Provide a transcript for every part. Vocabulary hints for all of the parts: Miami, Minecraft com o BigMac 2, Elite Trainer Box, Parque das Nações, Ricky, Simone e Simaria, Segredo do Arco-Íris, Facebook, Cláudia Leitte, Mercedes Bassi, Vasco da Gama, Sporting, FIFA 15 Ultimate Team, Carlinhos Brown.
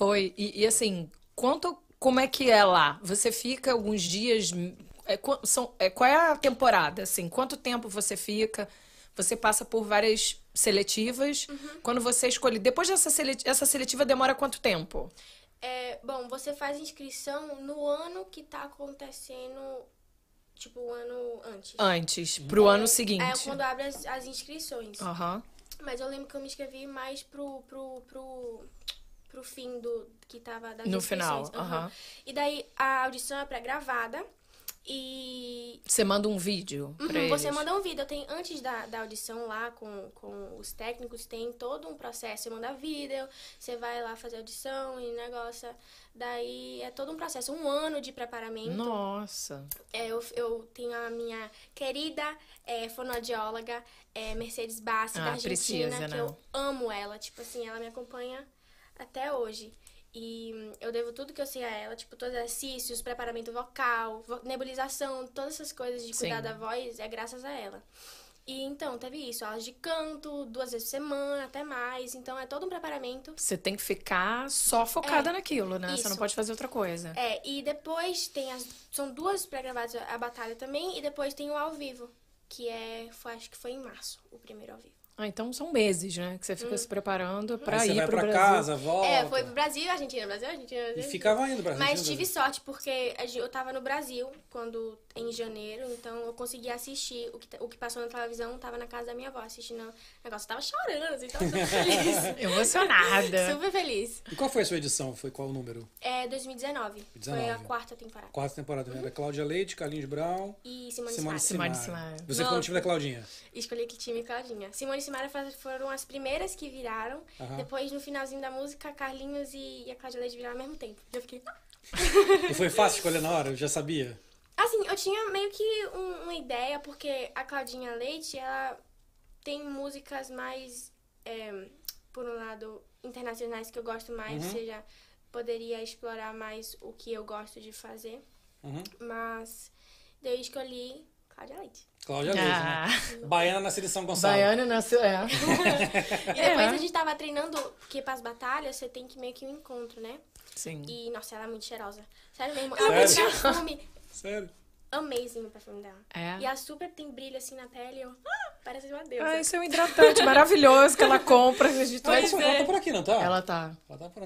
Foi. E assim, como é que é lá? Você fica alguns dias... qual é a temporada, assim? Quanto tempo você fica? Você passa por várias seletivas. Uhum. Quando você escolhe... Depois dessa essa seletiva demora quanto tempo? Bom, você faz inscrição no ano que tá acontecendo... Tipo, o ano antes. Antes, pro ano seguinte. É quando abre as inscrições. Uhum. Mas eu lembro que eu me inscrevi mais pro fim que tava das inscrições. No final, uhum. E daí a audição é pré-gravada e... Você manda um vídeo pra eles. Você manda um vídeo. Tem, antes da audição lá com os técnicos, tem todo um processo. Você manda vídeo, você vai lá fazer audição e negócio... Daí é todo um processo, um ano de preparamento. Nossa! Eu tenho a minha querida fonoaudióloga Mercedes Bassi, da Argentina, precisa, que eu amo ela. Tipo assim, ela me acompanha até hoje. E eu devo tudo que eu sei a ela, tipo, todos os exercícios, preparamento vocal, nebulização, todas essas coisas de cuidar da voz, é graças a ela. E então, teve isso, aulas de canto, 2 vezes por semana, até mais. Então, é todo um preparamento. Você tem que ficar só focada naquilo, né? Isso. Você não pode fazer outra coisa. E depois tem são 2 pré-gravadas, a batalha também. E depois tem o ao vivo, que acho que foi em março, o primeiro ao vivo. Ah, então são meses, né? Que você fica se preparando pra ir pro Brasil. Você vai pra casa, volta... Foi pro Brasil, Argentina, Brasil. E ficava indo pra Argentina. Mas tive sorte, porque eu tava no Brasil, em janeiro. Então, eu conseguia assistir o que passou na televisão, tava na casa da minha avó assistindo o negócio. Eu tava chorando, assim, tava super feliz. Emocionada. Super feliz. E qual foi a sua edição? Foi qual o número? 2019. Foi a 4ª temporada. 4ª temporada. Era Cláudia Leitte, Carlinhos Brown... E Simone e Simaria. Você foi no time da Claudinha? Escolhi que time, Claudinha. Simone e Simaria foram as primeiras que viraram. Uhum. Depois, no finalzinho da música, Carlinhos e a Cláudia Leitte viraram ao mesmo tempo. Eu fiquei... E foi fácil escolher na hora? Eu já sabia? Assim, eu tinha meio que uma ideia, porque a Cláudia Leitte, ela tem músicas mais, por um lado, internacionais que eu gosto mais. Uhum. Ou seja, poderia explorar mais o que eu gosto de fazer. Uhum. Mas eu escolhi Cláudia Leitte. Cláudia Leitte, né? Baiana nascida em São Gonçalo. Baiana nasceu, E depois a gente tava treinando, porque pras batalhas você tem que meio que um encontro, né? Sim. E, nossa, ela é muito cheirosa. Sério mesmo. Sério? Amazing o perfume dela. E ela super tem brilho assim na pele. Parece uma deusa. Esse é um hidratante maravilhoso que ela compra. Ela tá por aqui, não tá? Ela tá.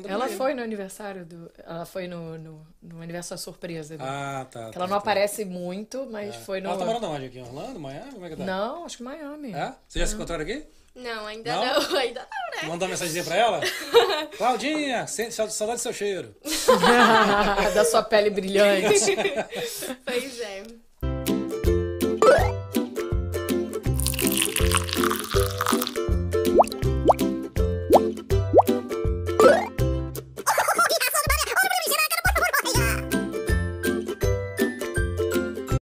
Ela foi no aniversário do... Ela foi no aniversário surpresa. Tá. Ela não aparece muito, mas foi no... Ela tá morando onde aqui? Orlando? Miami? Como é que tá? Não, acho que Miami. É? Vocês já se encontraram aqui? Não, ainda não. Ainda não, né? Mandou uma mensagenzinha pra ela? Claudinha, saudade do seu cheiro. Da sua pele brilhante. Pois é.